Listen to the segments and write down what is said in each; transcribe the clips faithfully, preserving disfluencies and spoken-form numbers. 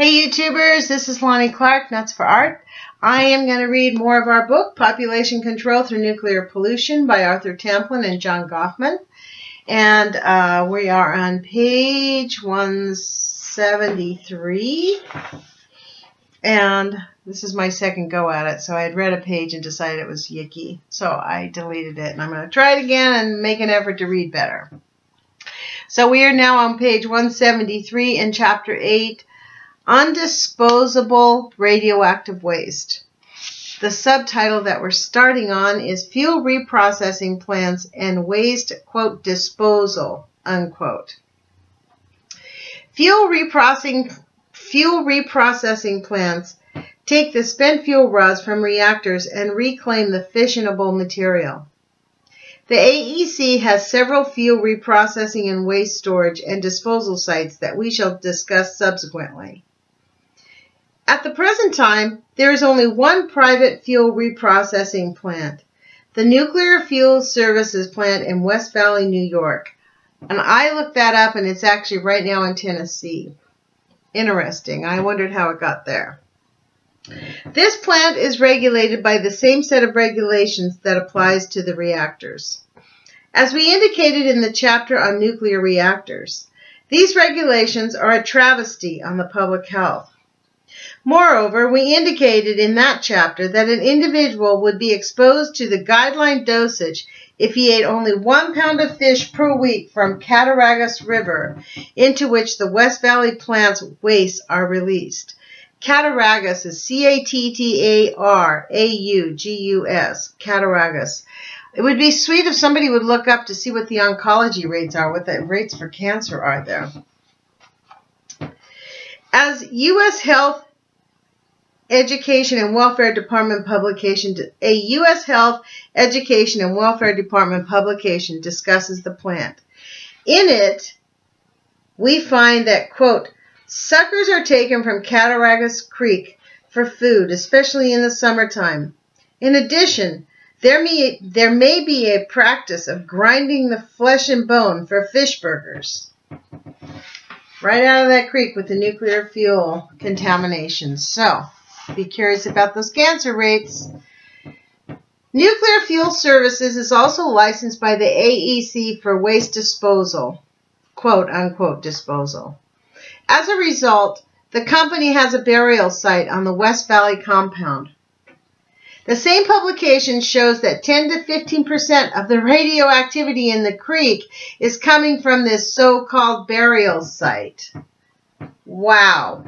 Hey YouTubers, this is Lonnie Clark, Nuts for Art. I am going to read more of our book, Population Control Through Nuclear Pollution by Arthur Tamplin and John Goffman. And uh, we are on page one seventy-three. And this is my second go at it, so I had read a page and decided it was yicky. So I deleted it, and I'm going to try it again and make an effort to read better. So we are now on page one seventy-three in Chapter eight, Undisposable Radioactive Waste. The subtitle that we're starting on is Fuel Reprocessing Plants and Waste, quote, Disposal, unquote. Fuel reprocessing, fuel reprocessing plants take the spent fuel rods from reactors and reclaim the fissionable material. The A E C has several fuel reprocessing and waste storage and disposal sites that we shall discuss subsequently. At the present time, there is only one private fuel reprocessing plant, the Nuclear Fuel Services plant in West Valley, New York. And I looked that up, and it's actually right now in Tennessee. Interesting. I wondered how it got there. This plant is regulated by the same set of regulations that applies to the reactors. As we indicated in the chapter on nuclear reactors, these regulations are a travesty on the public health. Moreover, we indicated in that chapter that an individual would be exposed to the guideline dosage if he ate only one pound of fish per week from Cattaraugus River, into which the West Valley plant's wastes are released. Cattaraugus is C A T T A R A U G U S, Cattaraugus. It would be sweet if somebody would look up to see what the oncology rates are, what the rates for cancer are there. As U S Health, Education, and Welfare Department publication, a U S Health, Education, and Welfare Department publication discusses the plant. In it, we find that, quote, suckers are taken from Cattaraugus Creek for food, especially in the summertime. In addition, there may, there may be a practice of grinding the flesh and bone for fish burgers. Right out of that creek with the nuclear fuel contamination. So, be curious about those cancer rates. Nuclear Fuel Services is also licensed by the A E C for waste disposal, quote, unquote, disposal. As a result, the company has a burial site on the West Valley compound. The same publication shows that ten to fifteen percent of the radioactivity in the creek is coming from this so-called burial site. Wow.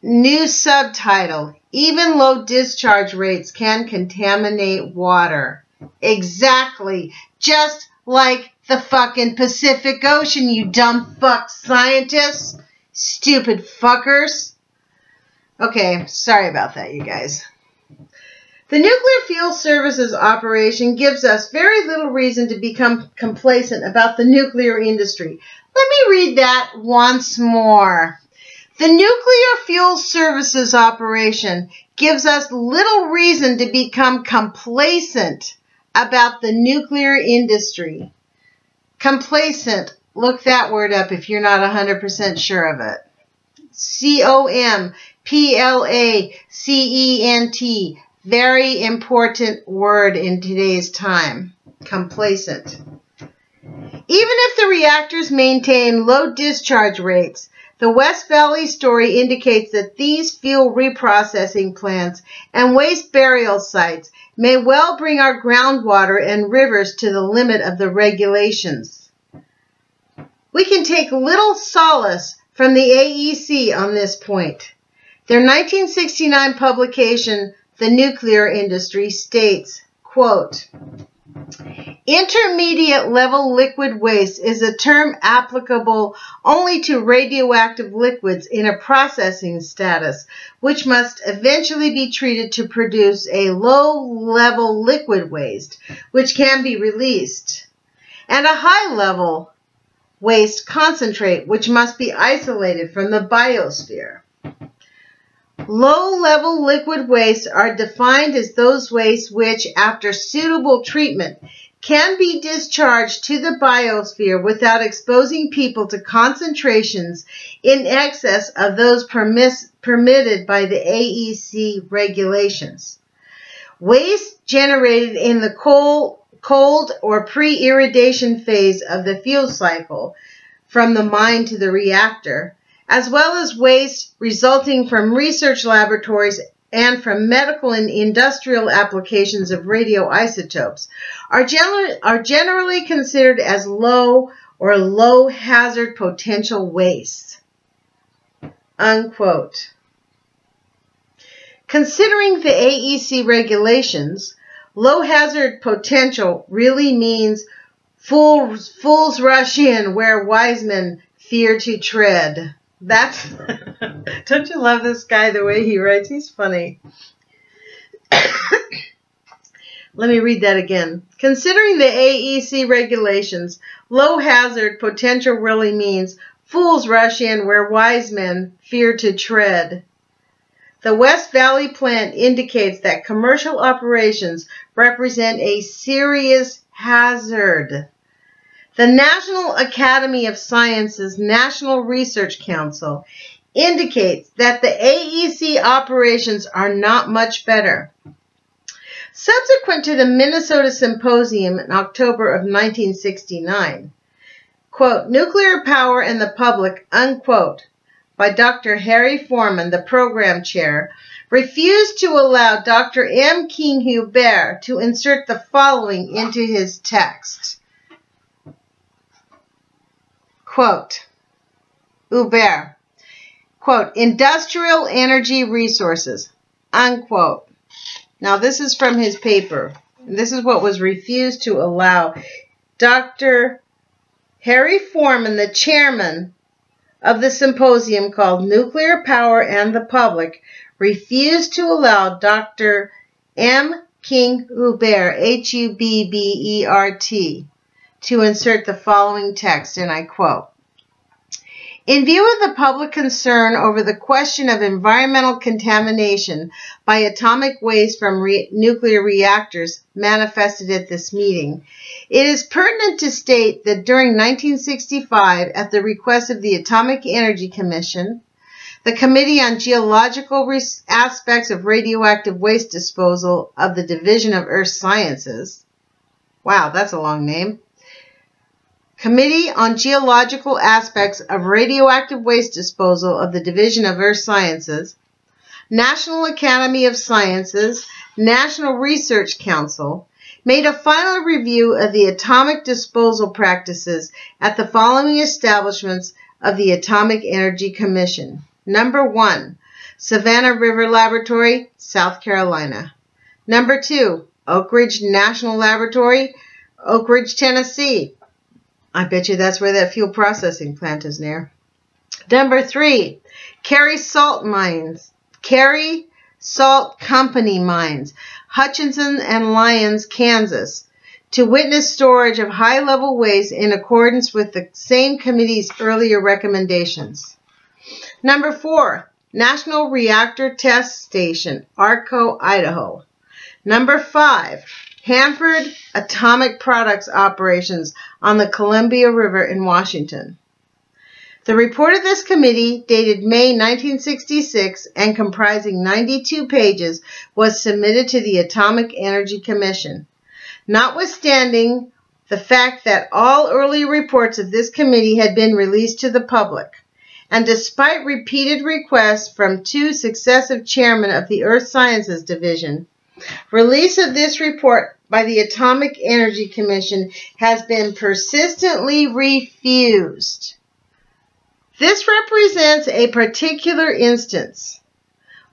New subtitle, even low discharge rates can contaminate water. Exactly. Just like the fucking Pacific Ocean, you dumb fuck scientists. Stupid fuckers. Okay, sorry about that, you guys. The Nuclear Fuel Services operation gives us very little reason to become complacent about the nuclear industry. Let me read that once more. The Nuclear Fuel Services operation gives us little reason to become complacent about the nuclear industry. Complacent. Look that word up if you're not one hundred percent sure of it. C O M P L A C E N T. Very important word in today's time. Complacent. Even if the reactors maintain low discharge rates, the West Valley story indicates that these fuel reprocessing plants and waste burial sites may well bring our groundwater and rivers to the limit of the regulations. We can take little solace from the A E C on this point. Their nineteen sixty-nine publication, The Nuclear Industry, states, quote, intermediate level liquid waste is a term applicable only to radioactive liquids in a processing status, which must eventually be treated to produce a low level liquid waste, which can be released, and a high level waste concentrate, which must be isolated from the biosphere. Low-level liquid wastes are defined as those wastes which, after suitable treatment, can be discharged to the biosphere without exposing people to concentrations in excess of those permis- permitted by the A E C regulations. Waste generated in the coal, cold or pre-irradiation phase of the fuel cycle from the mine to the reactor, as well as waste resulting from research laboratories and from medical and industrial applications of radioisotopes, are, gen- are generally considered as low or low hazard potential waste. Unquote. Considering the A E C regulations, low hazard potential really means fools, fools rush in where wise men fear to tread. That's, don't you love this guy, the way he writes? He's funny. Let me read that again. Considering the A E C regulations, low hazard potential really means fools rush in where wise men fear to tread. The West Valley plant indicates that commercial operations represent a serious hazard. The National Academy of Sciences National Research Council indicates that the A E C operations are not much better. Subsequent to the Minnesota Symposium in October of nineteen sixty-nine, quote, Nuclear Power and the Public, unquote, by Doctor Harry Foreman, the program chair, refused to allow Doctor M. King Hubert to insert the following into his text. Quote, Hubert, quote, industrial energy resources, unquote. Now, this is from his paper. This is what was refused to allow. Doctor Harry Foreman, the chairman of the symposium called Nuclear Power and the Public, refused to allow Doctor M. King Hubert, H U B B E R T, to insert the following text, and I quote, in view of the public concern over the question of environmental contamination by atomic waste from re- nuclear reactors manifested at this meeting, it is pertinent to state that during nineteen sixty-five, at the request of the Atomic Energy Commission, the Committee on Geological Re- Aspects of Radioactive Waste Disposal of the Division of Earth Sciences, wow, that's a long name, Committee on Geological Aspects of Radioactive Waste Disposal of the Division of Earth Sciences, National Academy of Sciences, National Research Council, made a final review of the atomic disposal practices at the following establishments of the Atomic Energy Commission. Number one, Savannah River Laboratory, South Carolina. Number two, Oak Ridge National Laboratory, Oak Ridge, Tennessee. I bet you that's where that fuel processing plant is near. Number three, Carey Salt Mines, Carey Salt Company Mines, Hutchinson and Lyons, Kansas, to witness storage of high-level waste in accordance with the same committee's earlier recommendations. Number four, National Reactor Test Station, Arco, Idaho. Number five, Hanford Atomic Products Operations on the Columbia River in Washington. The report of this committee, dated May nineteen sixty-six and comprising ninety-two pages, was submitted to the Atomic Energy Commission. Notwithstanding the fact that all early reports of this committee had been released to the public, and despite repeated requests from two successive chairmen of the Earth Sciences Division, release of this report by the Atomic Energy Commission has been persistently refused. This represents a particular instance.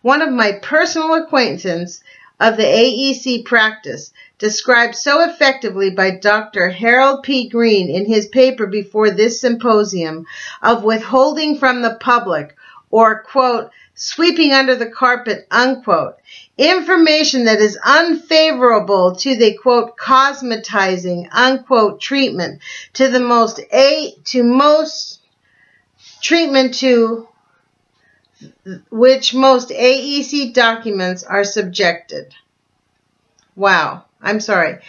One of my personal acquaintances of the A E C practice, described so effectively by Doctor Harold P. Green in his paper before this symposium, of withholding from the public, or, quote, sweeping under the carpet, unquote, information that is unfavorable to the, quote, cosmetizing, unquote, treatment to the most a to most treatment to which most A E C documents are subjected. Wow, I'm sorry.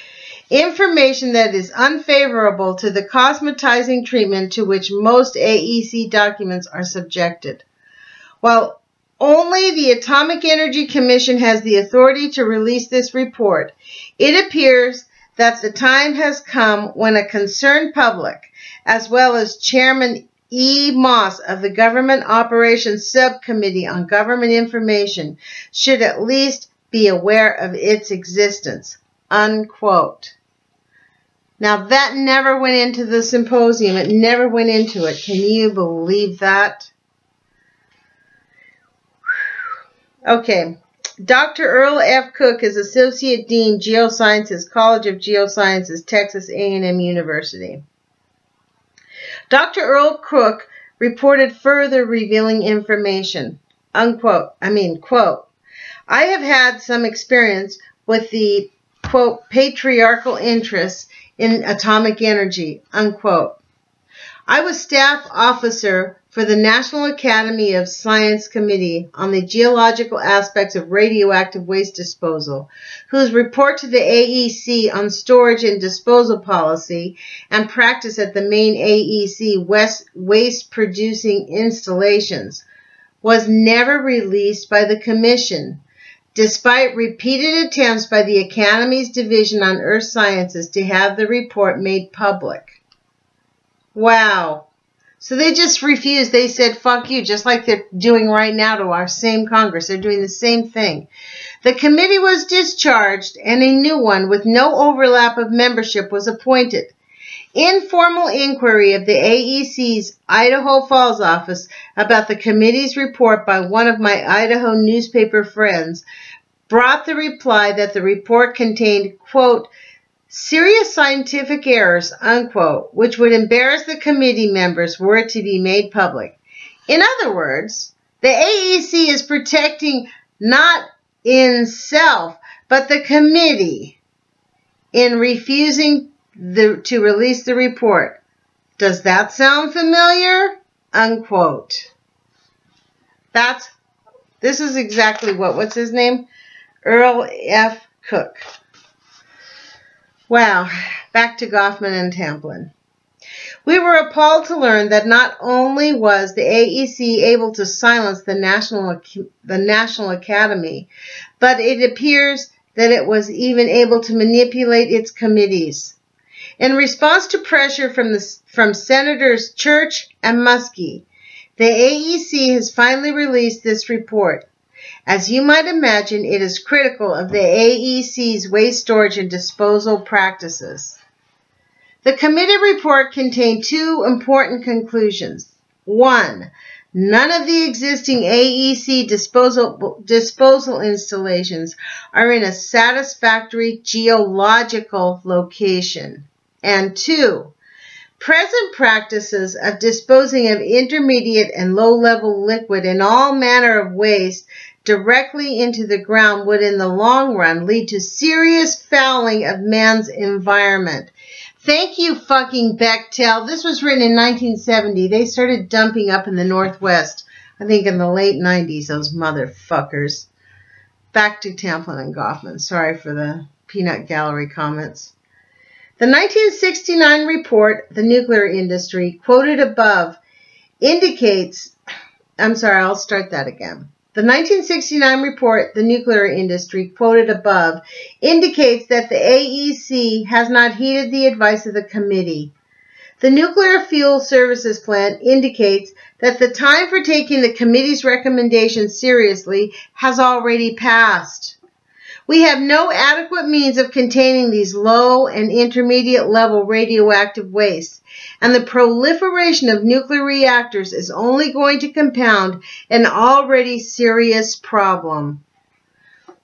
Information that is unfavorable to the cosmetizing treatment to which most A E C documents are subjected. While only the Atomic Energy Commission has the authority to release this report, it appears that the time has come when a concerned public, as well as Chairman E. Moss of the Government Operations Subcommittee on Government Information, should at least be aware of its existence." Unquote. Now, that never went into the symposium. It never went into it. Can you believe that? Okay. Doctor Earl F. Cook is Associate Dean, Geosciences, College of Geosciences, Texas A and M University. Doctor Earl Cook reported further revealing information. Unquote. I mean, quote, "I have had some experience with the, quote, patriarchal interests in atomic energy," unquote. "I was staff officer for the National Academy of Science Committee on the Geological Aspects of Radioactive Waste Disposal, whose report to the A E C on storage and disposal policy and practice at the main A E C West waste-producing installations was never released by the Commission, despite repeated attempts by the Academy's Division on Earth Sciences to have the report made public." Wow. So they just refused. They said, fuck you, just like they're doing right now to our same Congress. They're doing the same thing. "The committee was discharged and a new one with no overlap of membership was appointed. Informal inquiry of the A E C's Idaho Falls office about the committee's report by one of my Idaho newspaper friends brought the reply that the report contained, quote, serious scientific errors," unquote, "which would embarrass the committee members were it to be made public." In other words, the A E C is protecting not itself, but the committee in refusing the, to release the report. Does that sound familiar? Unquote. That's, this is exactly what, what's his name? Earl F. Cook. Wow, back to Goffman and Tamplin. "We were appalled to learn that not only was the A E C able to silence the National, the National Academy, but it appears that it was even able to manipulate its committees. In response to pressure from, the, from Senators Church and Muskie, the A E C has finally released this report. As you might imagine, it is critical of the A E C's waste storage and disposal practices. The committee report contained two important conclusions. One, none of the existing A E C disposal, disposal installations are in a satisfactory geological location. And two, present practices of disposing of intermediate and low-level liquid and all manner of waste directly into the ground would in the long run lead to serious fouling of man's environment." Thank you, fucking Bechtel. This was written in nineteen seventy. They started dumping up in the Northwest, I think in the late nineties, those motherfuckers. Back to Tamplin and Goffman. Sorry for the peanut gallery comments. The nineteen sixty-nine report, The Nuclear Industry, quoted above, indicates, I'm sorry, I'll start that again. The nineteen sixty-nine report, The Nuclear Industry, quoted above, indicates that the A E C has not heeded the advice of the committee. The Nuclear Fuel Services Plan indicates that the time for taking the committee's recommendations seriously has already passed. We have no adequate means of containing these low and intermediate level radioactive wastes, and the proliferation of nuclear reactors is only going to compound an already serious problem.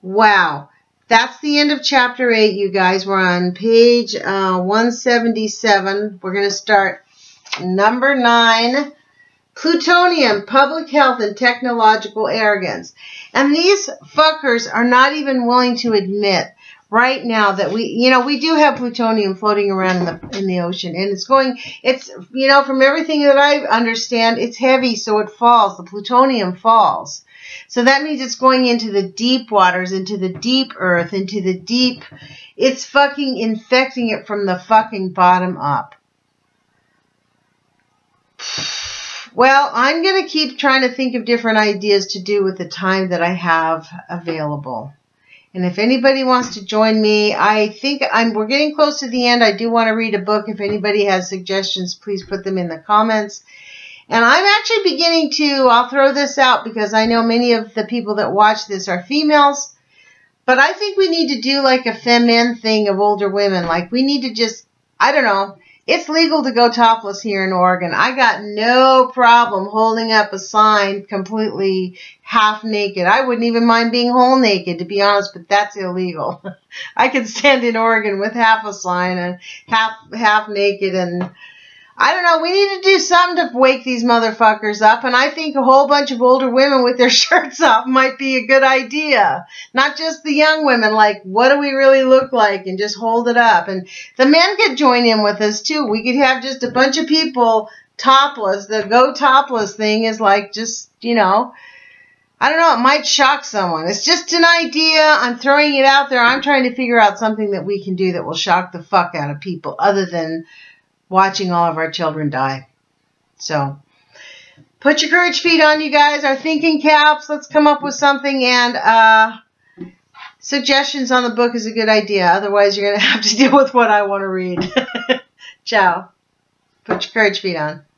Wow. That's the end of chapter eight, you guys. We're on page uh, one seventy-seven. We're going to start number nine. Plutonium, public health, and technological arrogance. And these fuckers are not even willing to admit right now that we, you know, we do have plutonium floating around in the in the ocean, and it's going, it's, you know, from everything that I understand, it's heavy, so it falls. The plutonium falls. So that means it's going into the deep waters, into the deep earth, into the deep, it's fucking infecting it from the fucking bottom up. Well, I'm going to keep trying to think of different ideas to do with the time that I have available. And if anybody wants to join me, I think I'm, we're getting close to the end. I do want to read a book. If anybody has suggestions, please put them in the comments. And I'm actually beginning to, I'll throw this out because I know many of the people that watch this are females. But I think we need to do like a feminine thing of older women. Like we need to just, I don't know. It's legal to go topless here in Oregon. I got no problem holding up a sign completely half naked. I wouldn't even mind being whole naked, to be honest, but that's illegal. I could stand in Oregon with half a sign and half half naked, and I don't know. We need to do something to wake these motherfuckers up, and I think a whole bunch of older women with their shirts off might be a good idea. Not just the young women, like, what do we really look like, and just hold it up. And the men could join in with us, too. We could have just a bunch of people topless. The go topless thing is like just, you know, I don't know. It might shock someone. It's just an idea. I'm throwing it out there. I'm trying to figure out something that we can do that will shock the fuck out of people other than watching all of our children die. So put your courage feet on, you guys, our thinking caps. Let's come up with something, and uh, suggestions on the book is a good idea. Otherwise, you're going to have to deal with what I want to read. Ciao. Put your courage feet on.